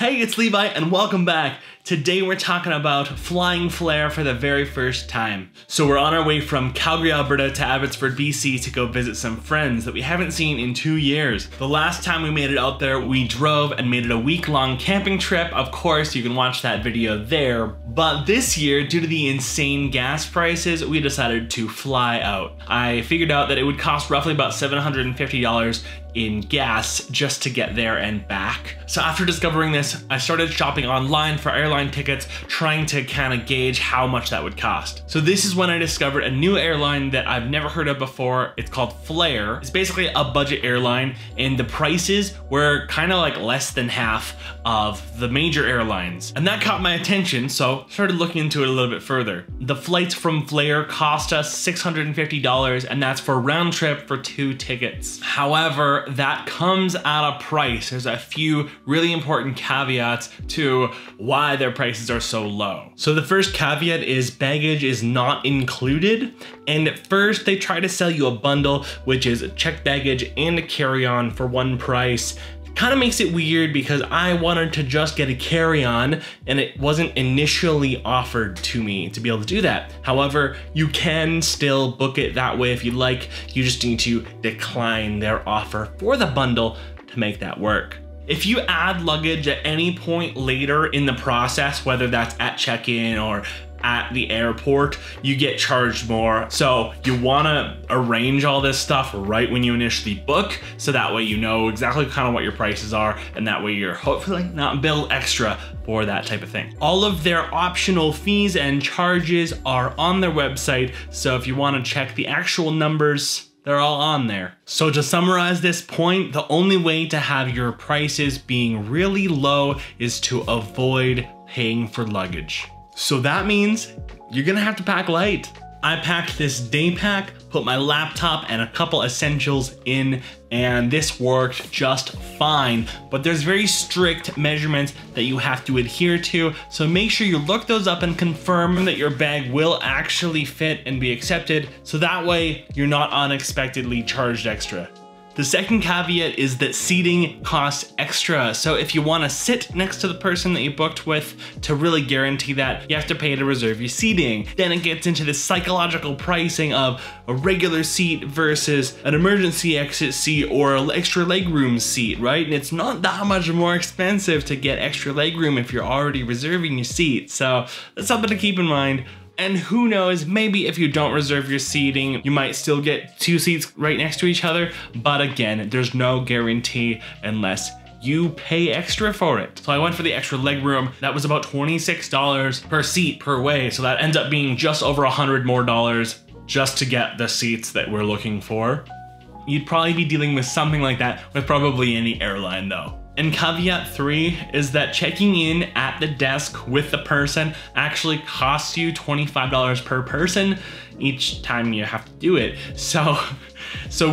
Hey, it's Levi and welcome back. Today we're talking about flying Flair for the very first time. So we're on our way from Calgary, Alberta to Abbotsford, BC to go visit some friends that we haven't seen in 2 years. The last time we made it out there, we drove and made it a week-long camping trip. Of course, you can watch that video there. But this year, due to the insane gas prices, we decided to fly out. I figured out that it would cost roughly about $750 in gas just to get there and back. So after discovering this, I started shopping online for airline tickets, trying to kind of gauge how much that would cost. So this is when I discovered a new airline that I've never heard of before. It's called Flair. It's basically a budget airline, and the prices were kind of like less than half of the major airlines. And that caught my attention, so I started looking into it a little bit further. The flights from Flair cost us $650, and that's for round trip for 2 tickets. However, that comes at a price. There's a few really important caveats to why their prices are so low. So the first caveat is baggage is not included. And at first they try to sell you a bundle, which is checked baggage and a carry-on for one price. Kind of makes it weird because I wanted to just get a carry-on and it wasn't initially offered to me to be able to do that. However, you can still book it that way if you like. You just need to decline their offer for the bundle to make that work. If you add luggage at any point later in the process, whether that's at check-in or at the airport, you get charged more. So you wanna arrange all this stuff right when you initially book, so that way you know exactly kind of what your prices are, and that way you're hopefully not billed extra for that type of thing. All of their optional fees and charges are on their website, so if you wanna check the actual numbers, they're all on there. So to summarize this point, the only way to have your prices being really low is to avoid paying for luggage. So that means you're gonna have to pack light. I packed this day pack, put my laptop and a couple essentials in, and this worked just fine. But there's very strict measurements that you have to adhere to, so make sure you look those up and confirm that your bag will actually fit and be accepted, so that way you're not unexpectedly charged extra. The second caveat is that seating costs extra. So if you want to sit next to the person that you booked with, to really guarantee that, you have to pay to reserve your seating. Then it gets into this psychological pricing of a regular seat versus an emergency exit seat or an extra legroom seat, right? And it's not that much more expensive to get extra legroom if you're already reserving your seat. So that's something to keep in mind. And who knows, maybe if you don't reserve your seating, you might still get 2 seats right next to each other. But again, there's no guarantee unless you pay extra for it. So I went for the extra leg room. That was about $26 per seat per way. So that ends up being just over $100 more just to get the seats that we're looking for. You'd probably be dealing with something like that with probably any airline though. And caveat 3 is that checking in at the desk with the person actually costs you $25 per person each time you have to do it. So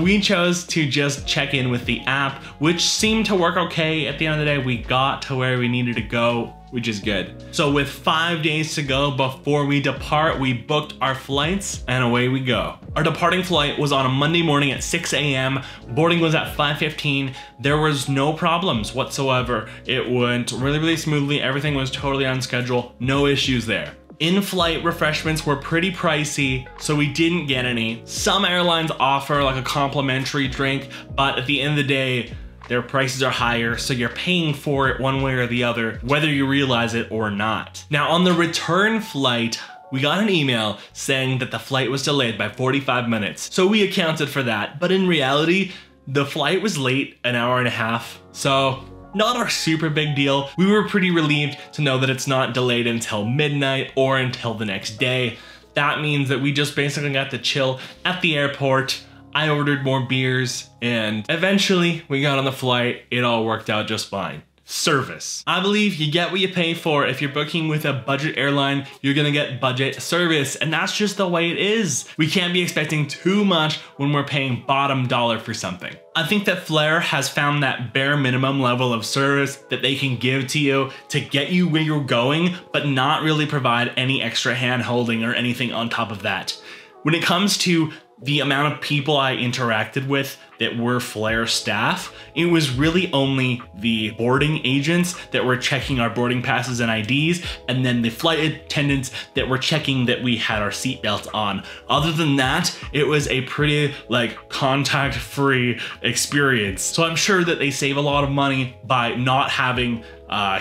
we chose to just check in with the app, which seemed to work okay. At the end of the day, we got to where we needed to go, which is good. So with 5 days to go before we depart, we booked our flights and away we go. Our departing flight was on a Monday morning at 6 a.m. Boarding was at 5:15. There was no problems whatsoever. It went really, really smoothly. Everything was totally on schedule. No issues there. In-flight refreshments were pretty pricey, so we didn't get any. Some airlines offer like a complimentary drink, but at the end of the day, their prices are higher, so you're paying for it one way or the other, whether you realize it or not. Now, on the return flight, we got an email saying that the flight was delayed by 45 minutes. So we accounted for that, but in reality, the flight was late an hour and a half, so not a super big deal. We were pretty relieved to know that it's not delayed until midnight or until the next day. That means that we just basically got to chill at the airport. I ordered more beers and eventually we got on the flight. It all worked out just fine. Service. I believe you get what you pay for. If you're booking with a budget airline, you're gonna get budget service, and that's just the way it is. We can't be expecting too much when we're paying bottom dollar for something. I think that Flair has found that bare minimum level of service that they can give to you to get you where you're going, but not really provide any extra hand holding or anything on top of that. When it comes to the amount of people I interacted with, that were Flair staff. It was really only the boarding agents that were checking our boarding passes and IDs, and then the flight attendants that were checking that we had our seatbelts on. Other than that, it was a pretty like contact-free experience. So I'm sure that they save a lot of money by not having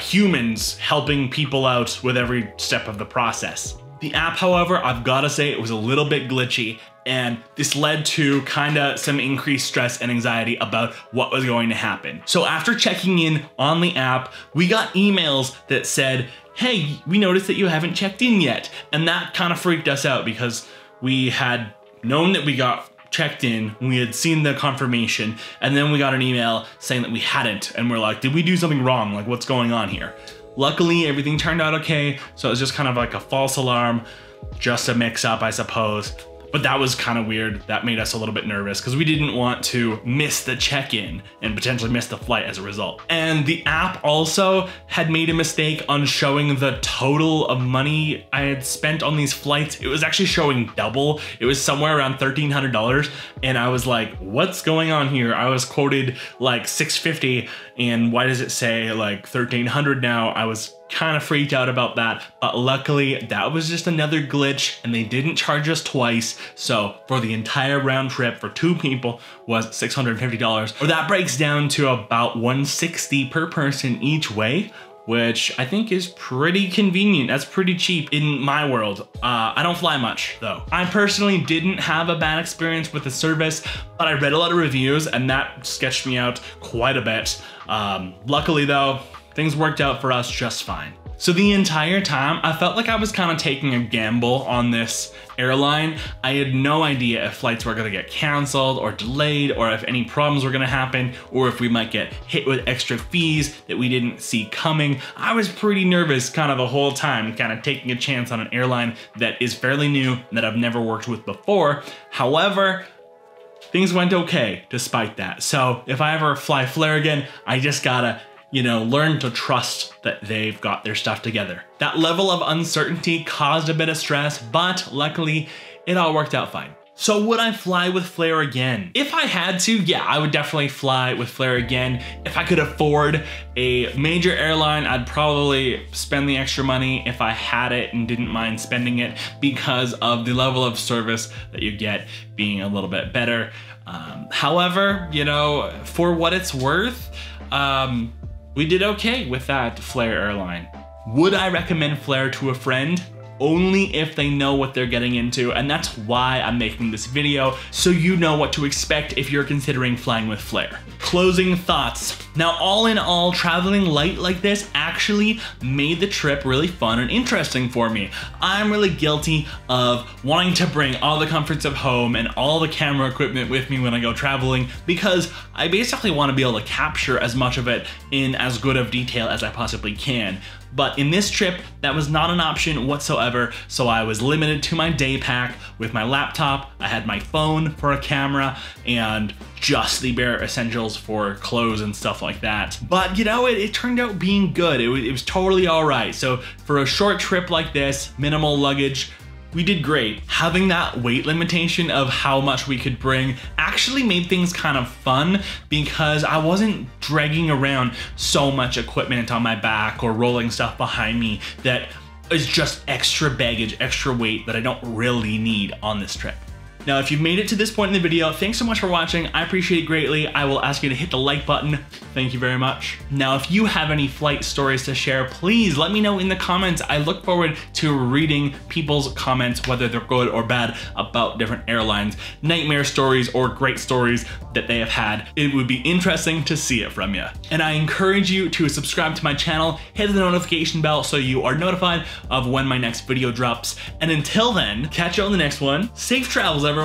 humans helping people out with every step of the process. The app, however, I've got to say it was a little bit glitchy, and this led to kind of some increased stress and anxiety about what was going to happen. So after checking in on the app, we got emails that said, hey, we noticed that you haven't checked in yet. And that kind of freaked us out because we had known that we got checked in, we had seen the confirmation, and then we got an email saying that we hadn't. And we're like, did we do something wrong? Like, what's going on here? Luckily, everything turned out okay, so it was just kind of like a false alarm, just a mix-up, I suppose. But that was kind of weird. That made us a little bit nervous because we didn't want to miss the check-in and potentially miss the flight as a result. And the app also had made a mistake on showing the total of money I had spent on these flights. It was actually showing double. It was somewhere around $1,300. And I was like, what's going on here? I was quoted like $650, and why does it say like $1,300 now? I was kind of freaked out about that, but luckily that was just another glitch and they didn't charge us twice. So for the entire round trip for two people was $650, or that breaks down to about $160 per person each way, which I think is pretty convenient. That's pretty cheap in my world. I don't fly much though. I personally didn't have a bad experience with the service, but I read a lot of reviews and that sketched me out quite a bit. Luckily though, things worked out for us just fine. So the entire time, I felt like I was kind of taking a gamble on this airline. I had no idea if flights were gonna get canceled or delayed, or if any problems were gonna happen, or if we might get hit with extra fees that we didn't see coming. I was pretty nervous kind of the whole time, kind of taking a chance on an airline that is fairly new and that I've never worked with before. However, things went okay despite that. So if I ever fly Flair again, I just gotta, you know, learn to trust that they've got their stuff together. That level of uncertainty caused a bit of stress, but luckily it all worked out fine. So would I fly with Flair again? If I had to, yeah, I would definitely fly with Flair again. If I could afford a major airline, I'd probably spend the extra money if I had it and didn't mind spending it, because of the level of service that you get being a little bit better. However, you know, for what it's worth, we did okay with that Flair airline. Would I recommend Flair to a friend? Only if they know what they're getting into, and that's why I'm making this video, so you know what to expect if you're considering flying with Flair. Closing thoughts. Now, all in all, traveling light like this actually made the trip really fun and interesting for me. I'm really guilty of wanting to bring all the comforts of home and all the camera equipment with me when I go traveling, because I basically want to be able to capture as much of it in as good of detail as I possibly can. But in this trip, that was not an option whatsoever, so I was limited to my day pack with my laptop. I had my phone for a camera and just the bare essentials for clothes and stuff like that. But you know, it turned out being good. It was totally all right. So for a short trip like this, minimal luggage, we did great. Having that weight limitation of how much we could bring actually made things kind of fun, because I wasn't dragging around so much equipment on my back or rolling stuff behind me that is just extra baggage, extra weight that I don't really need on this trip. Now, if you've made it to this point in the video, thanks so much for watching. I appreciate it greatly. I will ask you to hit the like button. Thank you very much. Now, if you have any flight stories to share, please let me know in the comments. I look forward to reading people's comments, whether they're good or bad, about different airlines, nightmare stories or great stories that they have had. It would be interesting to see it from you. And I encourage you to subscribe to my channel, hit the notification bell so you are notified of when my next video drops. And until then, catch you on the next one. Safe travels, everyone.